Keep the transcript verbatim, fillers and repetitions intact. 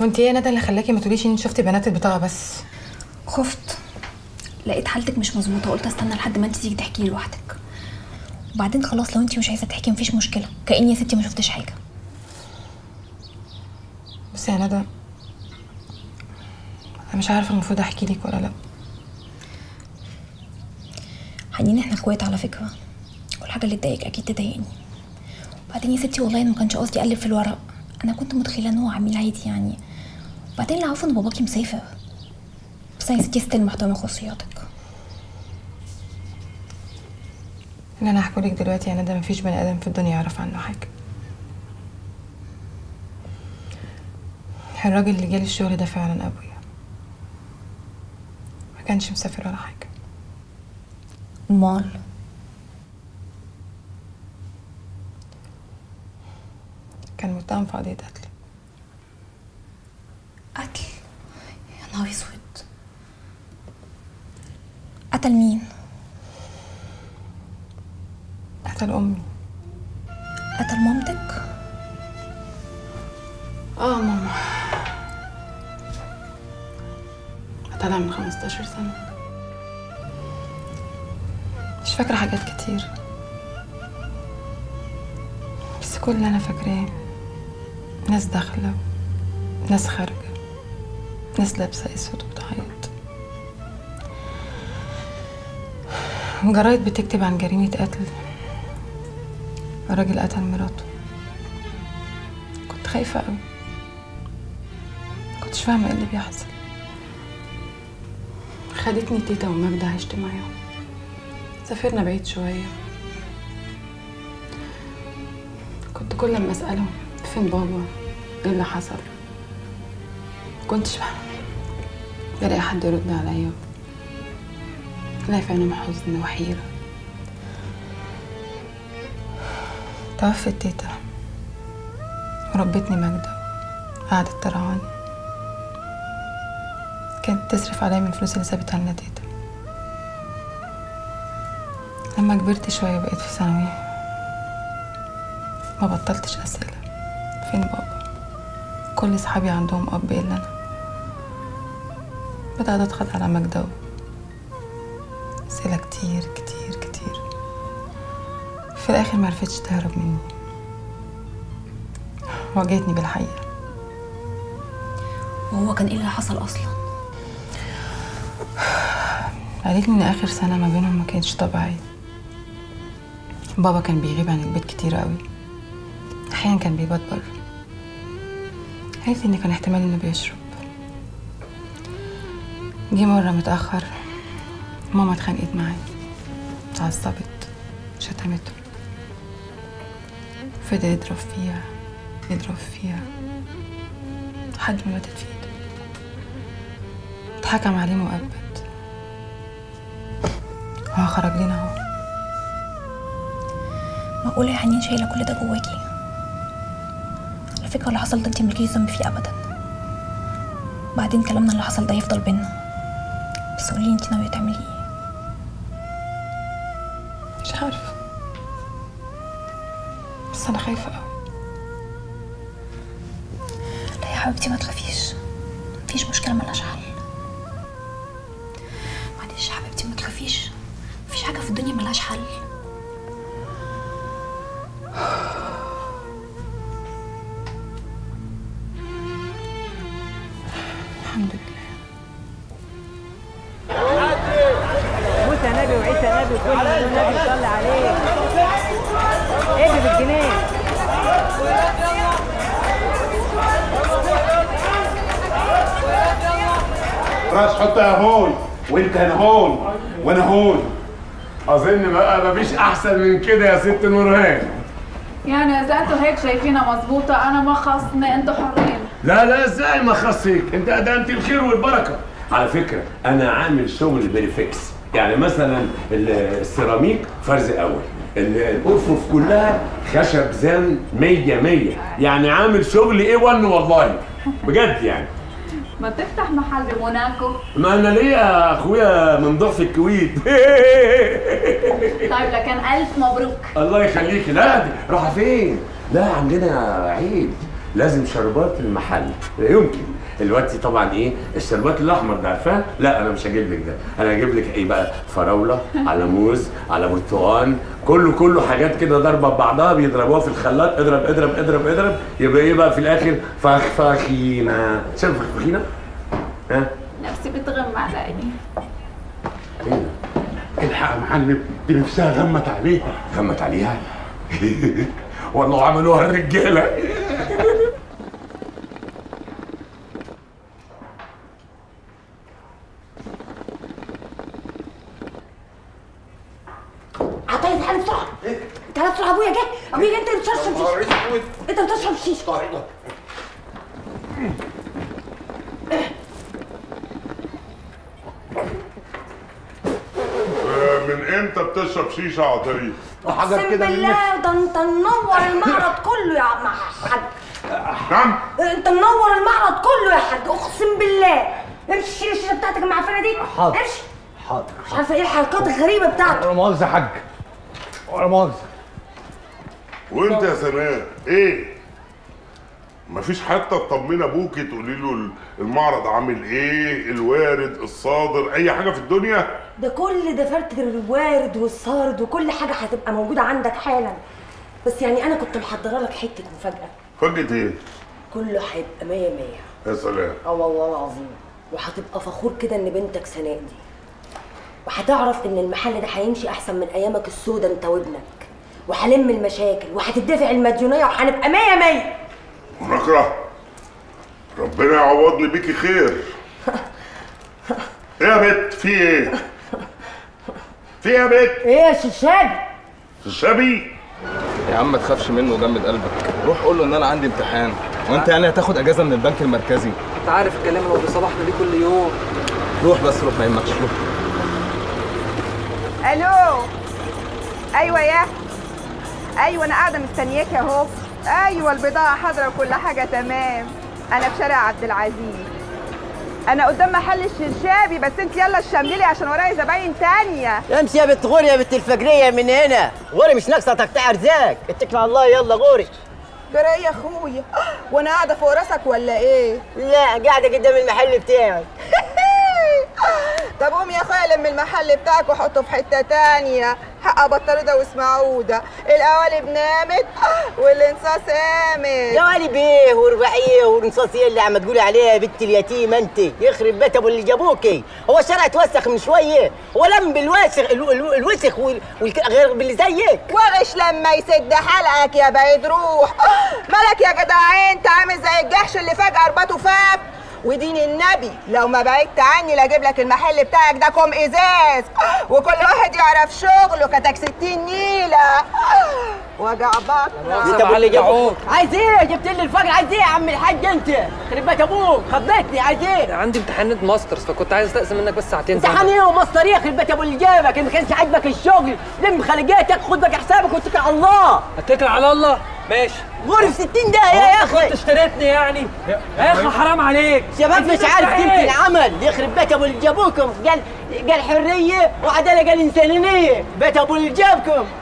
وانت ايه يا ندى اللي خلاكي ما تقوليش ان شفتي بنات البطاقه بس؟ خفت، لقيت حالتك مش مظبوطه، قلت استنى لحد ما انت تيجي تحكي لي لوحدك، وبعدين خلاص لو انت مش عايزه تحكي مفيش مشكله، كأني يا ستي ما شفتش حاجه. بس يا ندى انا مش عارفه المفروض احكي لك ولا لا. حنين احنا اخوات على فكره، والحاجه اللي تضايقك اكيد تضايقني. وبعدين يا ستي والله ما كانش قصدي اقلب في الورق، انا كنت متخيله ان هو عميل عادي يعني. وبعدين اللي عارفه ان باباكي مسافر. بس يا ستي ستيل محترمه خصوصياتك. اللي انا هحكي لك دلوقتي يا ندى مفيش بني ادم في الدنيا يعرف عنه حاجه. الراجل اللي جالي الشغل ده فعلا ابويا، ما كانش مسافر ولا حاجه. امال كان متهم في قضية قتل. قتل؟ يا نهار اسود، قتل مين؟ قتل أمي. قتل مامتك؟ اه ماما، قتلها من خمستاشر سنة. مش فاكرة حاجات كتير، بس كل اللي أنا فاكراه ناس داخلة، ناس خارجة، ناس لابسة أسود وبتعيط، جرايد بتكتب عن جريمة قتل، الراجل قتل مراته. كنت خايفة أوي، مكنتش فاهمة إيه اللي بيحصل. خدتني تيتا وماجدة عشت معاهم، سافرنا بعيد شوية. كنت كل ما أسألهم فين بابا، ايه اللي حصل، كنتش بلاقي حد يرد عليا. لاقي من حزن وحيرة. توفت تيتا وربتني ماجدة، قعدت ترعاني، كانت تصرف عليا من الفلوس اللي سابتها لنا تيتا. لما كبرت شوية بقيت في ثانوي، ما بطلتش أسئلة فين بابا. كل صحابي عندهم أب إلا أنا. بدأت أضغط على مجدو أسئلة كتير كتير كتير. في الآخر معرفتش تهرب مني، واجهتني بالحقيقة. وهو كان إيه اللي حصل أصلا؟ قالتلي إن آخر سنة ما بينهم ما كانتش طبيعية. بابا كان بيغيب عن البيت كتير قوي، احيانا كان بيبات بره. قالت لي ان كان احتمال انه بيشرب. جه مره متاخر، ماما اتخانقت معاه، اتعصبت، شتمته، فضل يضرب فيها يضرب فيها لحد ما ماتت في ايده. اتحكم عليه مؤبد. هو خرج لنا اهو. معقولة يا حنين شايلة كل ده جواكي؟ على فكرة اللي حصل ده انتي مالكيش ذنب فيه أبدا. بعدين كلامنا اللي حصل ده هيفضل بينا. بس قوليلي انتي ناوية تعملي ايه؟ مش عارفة، بس أنا خايفة أوي. لا يا حبيبتي ما تخافيش، مفيش مشكلة ملهاش حل. معلش يا حبيبتي ما تخافيش، مفيش حاجة في الدنيا ملهاش حل. الحمد لله. موسى نبي وعيسى نبي وكل نبي يصلي عليه. اجري بالجنيه. راس حطها هون، وانت هنا هون، وانا هون. اظن بقى مفيش احسن من كده يا ست نورهان. يعني اذا انتوا هيك شايفينها مظبوطه انا ما خصني، انتوا حرين. لا لا ازاي ما خصيك؟ انت قدمت الخير والبركه. على فكره انا عامل شغل بريفكس، يعني مثلا السيراميك فرز اول، الارفف كلها خشب زان مية مية، يعني عامل شغل ايه ون والله بجد يعني. ما تفتح محل موناكو؟ ما انا ليه يا اخويا من ضعف الكويت. طيب لكن الف مبروك. الله يخليكي. لا راح فين؟ لا عندنا عيد، لازم شربات المحل، لا يمكن دلوقتي طبعا ايه الشربات الاحمر ده عارفاه؟ لا انا مش هجيب لك ده، انا هجيب لك ايه بقى؟ فراوله على موز على برتقان، كله كله حاجات كده ضربه ببعضها بيضربوها في الخلاط، اضرب اضرب اضرب اضرب، يبقى ايه بقى في الاخر؟ فخفخينه. شايف فخفخينه؟ ها؟ نفسي بتغمى على عيني. ايه ده؟ الحق يا معلم، دي نفسها غمت عليها. غمت عليها؟ والله عملوها الرجاله. عطيه تعالى بسرعه، تعالى بسرعه، ابويا جه، ابويا انت اللي بتشرب شيشه، انت بتشرب شيشه. من امتى بتشرب شيشه يا عطيه؟ وحاجات كده بسم الله. ده انت منور المعرض كله يا عم حاج. نعم؟ انت منور المعرض كله يا حاج، اقسم بالله. امشي شيل الشيشه بتاعتك المعفنه دي. حاضر امشي. حاضر. مش عارفه ايه الحركات الغريبه بتاعتك. ولا مؤاخذه يا حاج، ولا مؤاخذه. وانت يا سناء ايه؟ مفيش حتى تطمن ابوكي تقولي له المعرض عامل ايه، الوارد الصادر اي حاجه في الدنيا؟ ده كل ده فرت الوارد والصارد وكل حاجه هتبقى موجوده عندك حالا. بس يعني انا كنت محضره لك حته مفاجاه. مفاجاه ايه؟ كله هيبقى مية مية. يا سلام. اه والله العظيم. وهتبقى فخور كده ان بنتك سناء دي، وهتعرف ان المحل ده هيمشي احسن من ايامك السودة انت وابنك، وهلم المشاكل وهتدفع المديونيه وهنبقى مية مية. ونكره ربنا يعوضني بيكي خير. ايه يا بت؟ في ايه؟ في ايه يا بت؟ ايه يا ششابي؟ ششابي؟ يا عم ما تخافش منه، جمد قلبك، روح قول له ان انا عندي امتحان. وانت يعني هتاخد اجازه من البنك المركزي؟ انت عارف الكلام اللي هو بيصالحنا بيه كل يوم. روح بس، روح ما يهمكش، روح. الو. ايوه يا ايوه انا قاعده مستنياك اهو. ايوه البضاعه حاضره وكل حاجه تمام. انا في شارع عبد العزيز، انا قدام محل الشرشابي، بس انت يلا الشمليلي عشان ورايا زباين تانيه. امشي يا بت غوري، يا بت الفجريه من هنا. غوري مش ناقصه تقطيع ارزاق، اتكل على الله. يلا غوري. جري يا اخويا، وانا قاعده فوق راسك ولا ايه؟ لا قاعده قدام المحل بتاعك. طب قوم يا اخويا لم المحل بتاعك وحطه في حته تانيه، حق بطارده واسمعوده. القوالب نامت والانصاص قامت. قوالب ايه ورباعيه والانصاص ايه اللي عم تقولي عليها يا بنت اليتيمه انت؟ يخرب بيت ابو اللي جابوكي. هو الشارع اتوسخ من شويه، هو لم بالوسخ الوسخ غير باللي زيك. وغش لما يسد حلقك يا بعيد روح. مالك يا جدع انت عامل زي الجحش اللي فجاه رباطه فك. ودين النبي لو ما بعدت عني لاجيب لك المحل بتاعك ده كوم ازاز وكل واحد يعرف شغله كتاك ستين نيله. وجع بطنك. انت عايز ايه؟ جبت لي الفجر. عايز ايه يا عم الحاج انت؟ خرب بيت ابوك، خضتني. عايز ايه؟ عندي امتحانات ماسترز فكنت عايز استقسم منك بس ساعتين. امتحان ايه وماستر ايه؟ خرب بيت ابو اللي جابك. ما كانش عاجبك الشغل لم خليجاتك، خد بك حسابك واتكل على الله. اتكل على الله ماشي. غوري في ستين دقيقة يا اخي. انت اشتريتني يعني؟ يا اخي حرام عليك. شباب مش عارف قيمة العمل، يخرب بيت ابو اللي جابوكم. قال قال حرية وعدالة، قال انسانية. بيت ابو اللي جابكم.